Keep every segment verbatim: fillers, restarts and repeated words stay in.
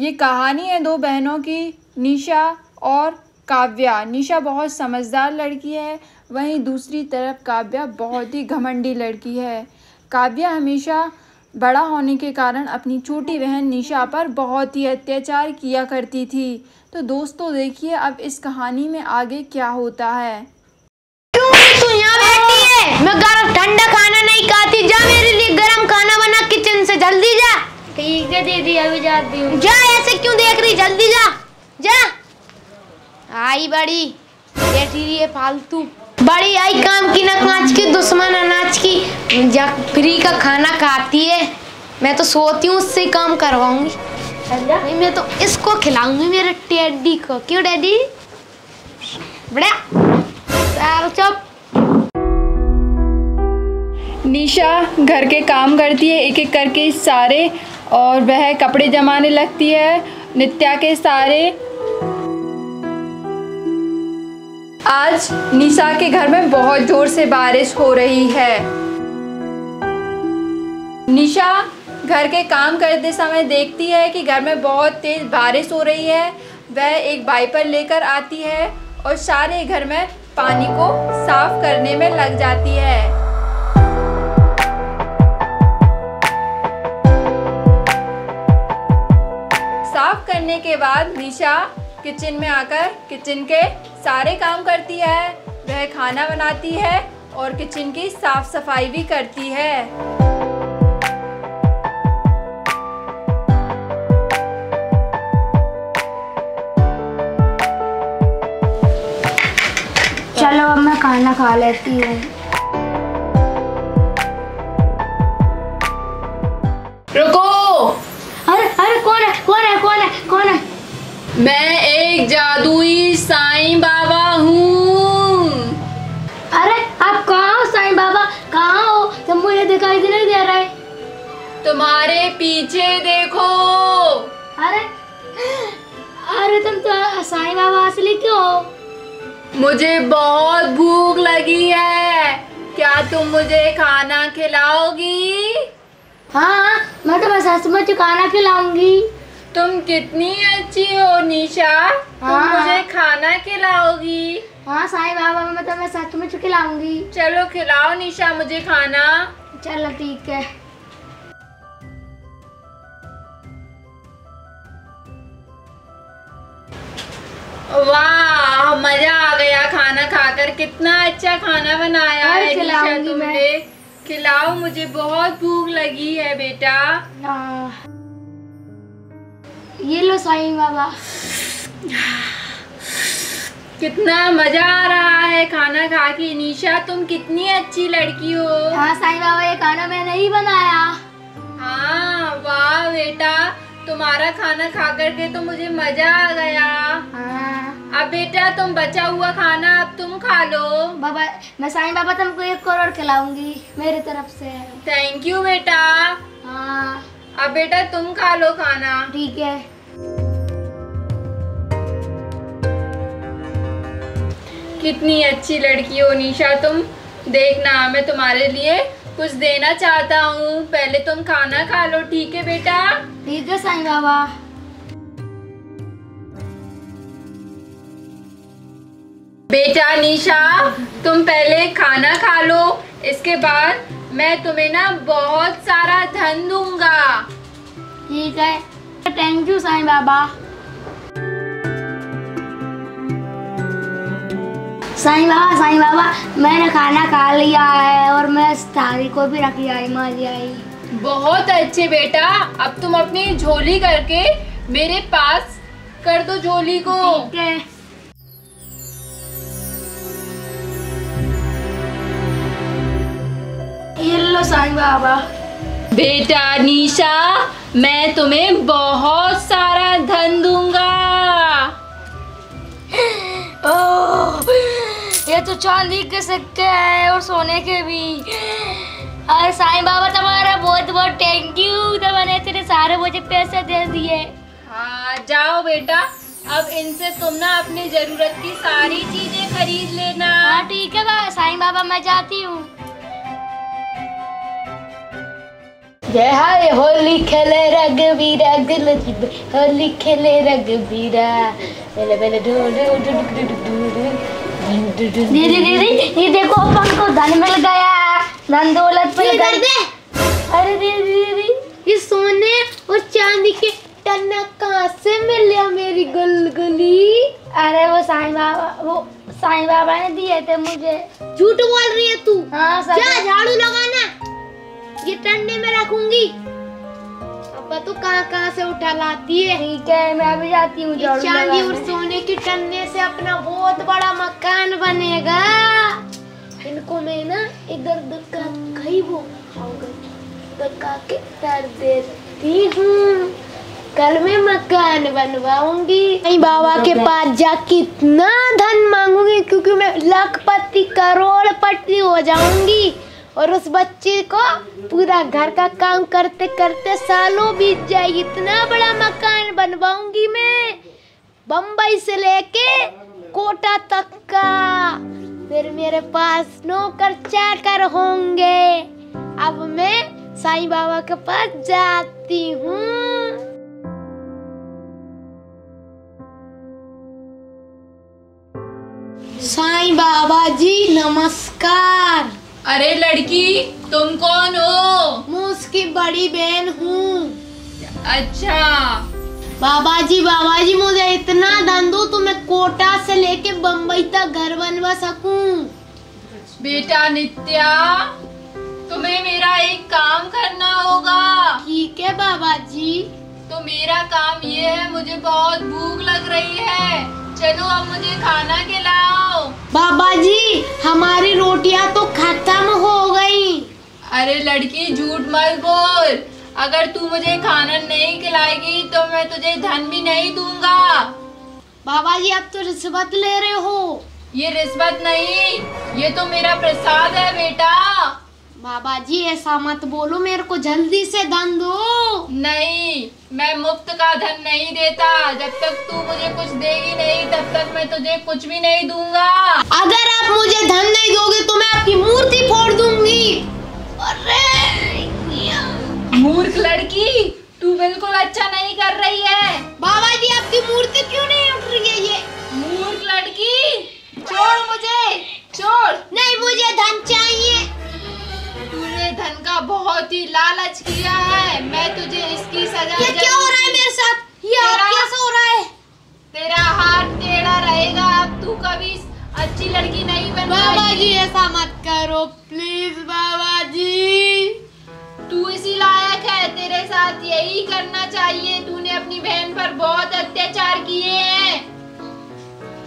ये कहानी है दो बहनों की, निशा और काव्या। निशा बहुत समझदार लड़की है, वहीं दूसरी तरफ काव्या बहुत ही घमंडी लड़की है। काव्या हमेशा बड़ा होने के कारण अपनी छोटी बहन निशा पर बहुत ही अत्याचार किया करती थी। तो दोस्तों देखिए अब इस कहानी में आगे क्या होता है। तू यहाँ बैठी है? मैं गरम ठंडा खाना नहीं खाती, जा मेरे लिए गरम खाना बना किचन से, जल्दी जा। ठीक है दीदी अभी जाती हूँ। जा, ऐसे क्यों देख रही, जल्दी जा। जा आई बड़ी बैठी रही है फालतू, बड़ी आई काम की ना कांच की, दुश्मन अनाज की, जा फ्री का खाना खाती है। मैं तो सोती हूँ उससे काम करवाऊंगी, नहीं मैं तो इसको खिलाऊंगी मेरे टेडी को। क्यों डैडी? बड़ा चुप। निशा घर के काम करती है एक एक करके सारे, और वह कपड़े जमाने लगती है नित्या के सारे। आज निशा के घर में बहुत जोर से बारिश हो रही है। निशा घर के काम करते समय देखती है कि घर में बहुत तेज बारिश हो रही है। वह एक वाइपर लेकर आती है और सारे घर में पानी को साफ करने में लग जाती है। साफ करने के बाद निशा किचन में आकर किचन के सारे काम करती है। वह खाना बनाती है और किचन की साफ सफाई भी करती है। चलो अब मैं खाना खा लेती हूँ। रुको, अरे अरे कौन है कौन है कौन है कौन है? मैं एक जादुई साईं बाबा हूँ। अरे आप कहाँ हो साईं बाबा, कहाँ हो? तो मुझे दिखाई नहीं दे रहा है। तुम्हारे पीछे देखो। अरे अरे तुम तो साईं बाबा असली क्यों हो? मुझे बहुत भूख लगी है, क्या तुम मुझे खाना खिलाओगी? हाँ मैं तुम्हें सचमुच खाना खिलाऊंगी। तुम कितनी अच्छी हो निशा, तुम हाँ। मुझे खाना खिलाओगी? हाँ साईं बाबा मैं तुम्हें सचमुच खिलाऊंगी। चलो खिलाओ निशा मुझे खाना। चलो ठीक है। वाह मजा आ गया खाना खाकर, कितना अच्छा खाना बनाया है निशा तुमने। खिलाओ मुझे, बहुत भूख लगी है बेटा। ये लो साईं बाबा। कितना मजा आ रहा है खाना खा के। निशा तुम कितनी अच्छी लड़की हो। हाँ साईं बाबा ये खाना मैंने ही बनाया। हाँ वाह बेटा, तुम्हारा खाना खा करके तो मुझे मजा आ गया। हाँ। अब बेटा तुम बचा हुआ खाना अब तुम खा लो। बाबा मैं साईं बाबा तुमको एक करोड़ खिलाऊंगी मेरी तरफ से। थैंक यू बेटा। हाँ अब बेटा तुम खा लो खाना। ठीक है। कितनी अच्छी लड़की हो निशा तुम। देखना मैं तुम्हारे लिए कुछ देना चाहता हूँ, पहले तुम खाना खा लो। ठीक है बेटा? ठीक है साईं बाबा। बेटा निशा तुम पहले खाना खा लो, इसके बाद मैं तुम्हें ना बहुत सारा धन दूंगा। ठीक है, थैंक यू साईं बाबा। साईं बाबा साईं बाबा मैंने खाना खा लिया है और मैं इस थाली को भी रख लिया आई। बहुत अच्छे बेटा, अब तुम अपनी झोली करके मेरे पास कर दो झोली को। ठीक है। साईं बाबा। बेटा निशा मैं तुम्हें बहुत सारा धन दूंगा। ओह ये तो चांदी के सिक्के हैं और सोने के भी। अरे साईं बाबा तुम्हारा बहुत बहुत थैंक यू, तुमने इतने सारे मुझे पैसे दे दिए। हाँ जाओ बेटा, अब इनसे तुम ना अपनी जरूरत की सारी चीजें खरीद लेना। हाँ ठीक है साईं बाबा मैं जाती हूँ। जय हाय होली खेले रघबीरा दिल जिब होली खेले रघबीरा पहले पहले डू डू डू डू डू डू दीदी दीदी ये देखो अपन को धन मिल गया, धन दौलत मिल गई। अरे दीदी दीदी ये सोने और चांदी के टना कहाँ से मिले मेरी गुलगुली? अरे वो साईं बाबा वो साईं बाबा ने दिए थे मुझे। झूठ बोल रही है तू। हाँ जा झाड़ू लगाना, ये ठंडे में रखूंगी। अब तो कहाँ कहाँ से उठा लाती है। ठीक है मैं अभी जाती हूँ। चांदी और सोने के टन्ने से अपना बहुत बड़ा मकान बनेगा। इनको मैं ना इधर उधर का कहीं वो उधर का के कर देती हूँ। कल मैं मकान बनवाऊंगी। साईं बाबा के पास जाके इतना धन मांगूंगी क्योंकि मैं लखपति करोड़पति हो जाऊंगी। और उस बच्चे को पूरा घर का काम करते करते सालों बीत जाएगी। इतना बड़ा मकान बनवाऊंगी मैं, बम्बई से लेके कोटा तक का। फिर मेरे पास नौकर चाकर होंगे। अब मैं साईं बाबा के पास जाती हूँ। साईं बाबा जी नमस्कार। अरे लड़की तुम कौन हो? मैं उसकी बड़ी बहन हूँ। अच्छा बाबा जी, बाबा जी मुझे इतना धन दो तो मैं कोटा से लेके बम्बई तक घर बनवा सकूं। बेटा नित्या तुम्हें मेरा एक काम करना होगा। ठीक है बाबा जी। तो मेरा काम ये है, मुझे बहुत भूख लग रही है, चलो अब मुझे खाना खिलाओ। बाबा जी हमारी रोटियां तो खत्म हो गई। अरे लड़की झूठ मत बोल, अगर तू मुझे खाना नहीं खिलाएगी तो मैं तुझे धन भी नहीं दूंगा। बाबा जी आप तो रिश्वत ले रहे हो। ये रिश्वत नहीं, ये तो मेरा प्रसाद है बेटा। बाबा जी ऐसा मत बोलो, मेरे को जल्दी से धन दो। नहीं मैं मुफ्त का धन नहीं देता, जब तक तू मुझे कुछ देगी नहीं तब तक मैं तुझे कुछ भी नहीं दूंगा। अगर आप मुझे धन नहीं दोगे तो मैं आपकी मूर्ति फोड़ दूंगी। अरे मूर्ख लड़की तू बिल्कुल अच्छा नहीं कर रही है। बाबा जी आपकी मूर्ति क्यों नहीं उठ रही है? ये मूर्ख लड़की छोड़ मुझे, छोड़। नहीं मुझे धन चाहिए। तूने धन का बहुत ही लालच किया है, मैं तुझे इसकी सजा। ये क्या हो रहा है मेरे साथ? ये कैसे हो रहा है? तेरा हाथ टेढ़ा रहेगा, तू कभी अच्छी लड़की नहीं बन पाएगी। बाबा जी ऐसा मत करो प्लीज। बाबा जी तू इसी लायक है, तेरे साथ यही करना चाहिए। तूने अपनी बहन पर बहुत अत्याचार किए हैं।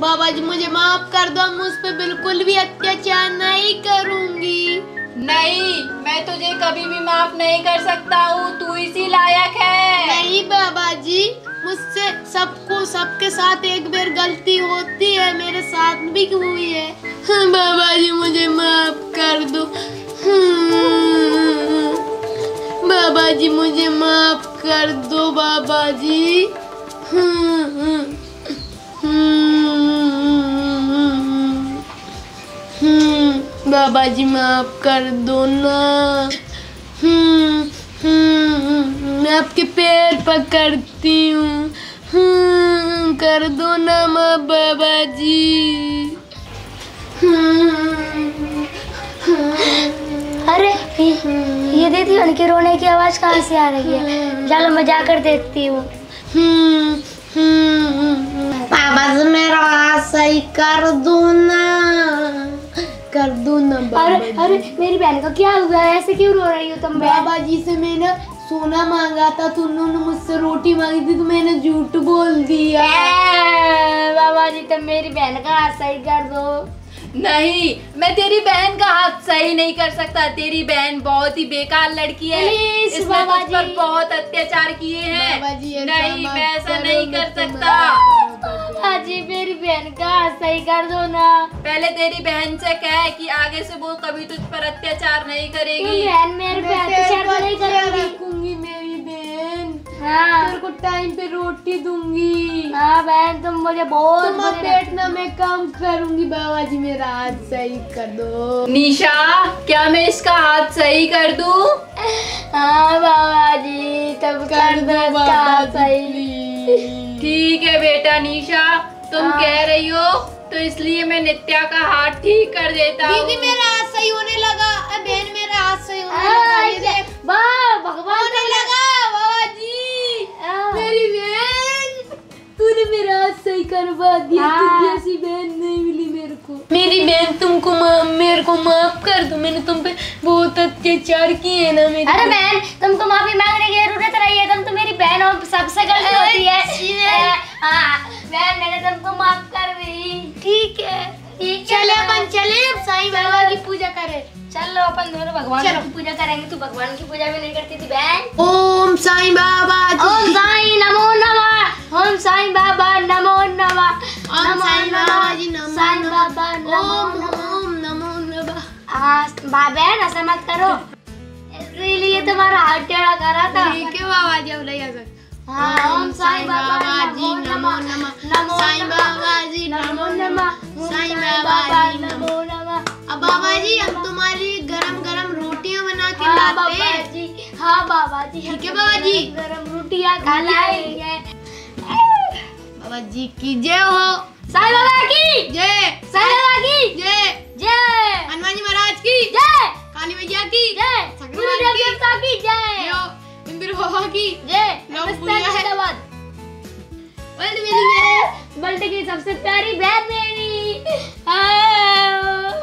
बाबा जी मुझे माफ कर दो, मैं उस पर बिल्कुल भी अत्याचार नहीं करूँगी। नहीं मैं तुझे कभी भी माफ नहीं कर सकता हूँ, तू इसी लायक है। नहीं बाबा जी मुझसे सबको सबके साथ एक बार गलती होती है, मेरे साथ भी हुई है। बाबा जी मुझे माफ कर दो। बाबा जी मुझे माफ कर दो। बाबा जी बाबा जी माफ कर दो ना। हम्म हम्म मैं आपके पैर पकड़ती हूँ, कर दो ना माँ बाबा जी। अरे ये दीदी उनके रोने की आवाज कहाँ से आ रही है? चलो मैं जाकर देखती हूँ। बाबा जी मेरा हाथ सही कर दो ना, कर दो ना। अरे अरे मेरी बहन का क्या हुआ है? ऐसे क्यों रो रही हो तुम? बाबा जी से मैंने सोना मांगा था तो उन्होंने मुझसे रोटी मांगी थी तो मैंने झूठ बोल दिया। बाबा जी तुम मेरी बहन का हाथ सही कर दो। नहीं मैं तेरी बहन का हाथ सही नहीं कर सकता, तेरी बहन बहुत ही बेकार लड़की है। इसने मुझ पर बहुत अत्याचार किए हैं। नहीं मैं ऐसा नहीं कर सकता। अजी मेरी बहन का हाथ सही कर दो ना। पहले तेरी बहन से कह कि आगे से वो कभी तुझ पर अत्याचार नहीं करेगी। बहन मेरे पे अत्याचार नहीं करेगी। रखूंगी मेरी बहन। हाँ। तेरे को टाइम पे रोटी दूंगी। हाँ बहन तुम मुझे बहुत पेटना मैं काम करूंगी। बाबा जी मेरा हाथ सही कर दो। निशा क्या मैं इसका हाथ सही कर दूं? हाँ बाबा जी तब कर दो बाबा सही। ठीक है बेटा निशा तुम हाँ। कह रही हो तो इसलिए मैं नित्या का हाथ ठीक कर देता हूँ। दीदी मेरा हाथ सही होने लगा। बहन मेरा हाथ सही होने लगा। वाह भगवान होने लगा। बाबा जी मेरी बहन तूने मेरा हाथ सही करवा दिया। जैसी बहन नहीं मिली मेरे को। मेरी बहन तुमको मेरे को माफ कर दो। मैंने तुम पे बहुत अत्याचार किए है ना मेरी। अरे बहन तुमको माफी मांगने की जरूरत नहीं है। तुम तो मेरी बहन और सबसे गलती होती है। बहन मैंने तुमको माफ कर दी। ठीक है चले अपन चले साईं बाबा की पूजा करें। चलो अपन दोनों भगवान की पूजा करेंगे। तू भगवान की पूजा भी नहीं करती थी बहन। ओम साईं बाबा ओम साईं नमो नमः। ओम साईं बाबा नमो नमः। ओम साईं बाबा जी नमो साईं बाबा ओम ओम नमो नमः। हां बहन ऐसा मत करो। इसलिए तुम्हारा हाथ टेढ़ा करा था। ठीक है बाबा जी अब नहीं आ सकते। ओम साईं बाबा जी नमो नमः। साईं बाबा जी नमो नमः। साईं बाबा जी नमो नमः। अब बाबा जी हम तुम्हारी गरम गरम रोटियां बना के लाते हैं। हाँ बाबा जी ठीक है बाबा जी गरम रोटियां खिलाएंगे। बाबा जी की जय हो। साईं बाबा की जय। साईं बाबा की जय। जय हनुमान जी महाराज की जय। काली मैया की जय। गुरु देवता की जय। की जय। वर्ल्ड मेरी मेरे वर्ल्ड की सबसे प्यारी बहन मेरी।